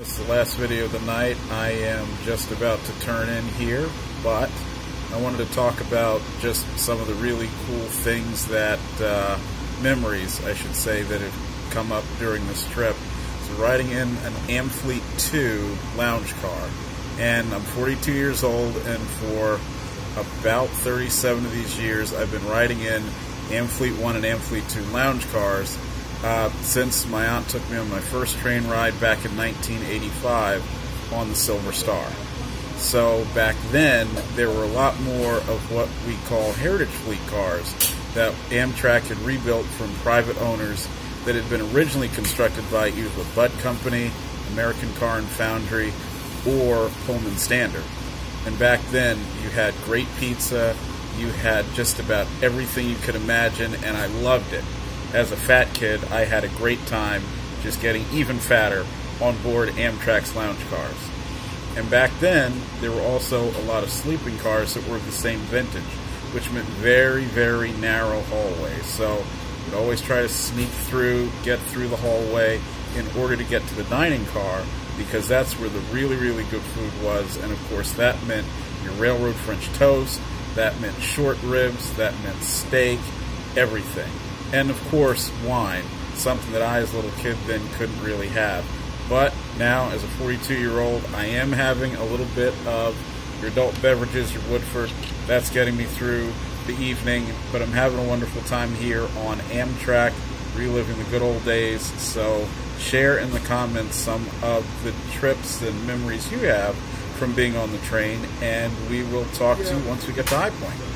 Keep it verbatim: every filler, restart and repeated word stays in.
This is the last video of the night. I am just about to turn in here, but I wanted to talk about just some of the really cool things that, uh, memories, I should say, that have come up during this trip. So riding in an Amfleet two lounge car, and I'm forty-two years old, and for about thirty-seven of these years, I've been riding in Amfleet one and Amfleet two lounge cars uh, since my aunt took me on my first train ride back in nineteen eighty-five on the Silver Star. So back then, there were a lot more of what we call heritage fleet cars that Amtrak had rebuilt from private owners that had been originally constructed by either the Budd Company, American Car and Foundry, or Pullman Standard. And back then, you had great pizza, you had just about everything you could imagine, and I loved it. As a fat kid, I had a great time just getting even fatter on board Amtrak's lounge cars. And back then, there were also a lot of sleeping cars that were of the same vintage, which meant very, very narrow hallways. So you'd always try to sneak through, get through the hallway in order to get to the dining car, because that's where the really, really good food was. And of course, that meant your railroad French toast, that meant short ribs, that meant steak, everything. And of course, wine, something that I as a little kid then couldn't really have. But now, as a forty-two-year-old, I am having a little bit of your adult beverages, your Woodford. That's getting me through the evening, but I'm having a wonderful time here on Amtrak, reliving the good old days. So share in the comments some of the trips and memories you have from being on the train, and we will talk yeah. to you once we get to High Point.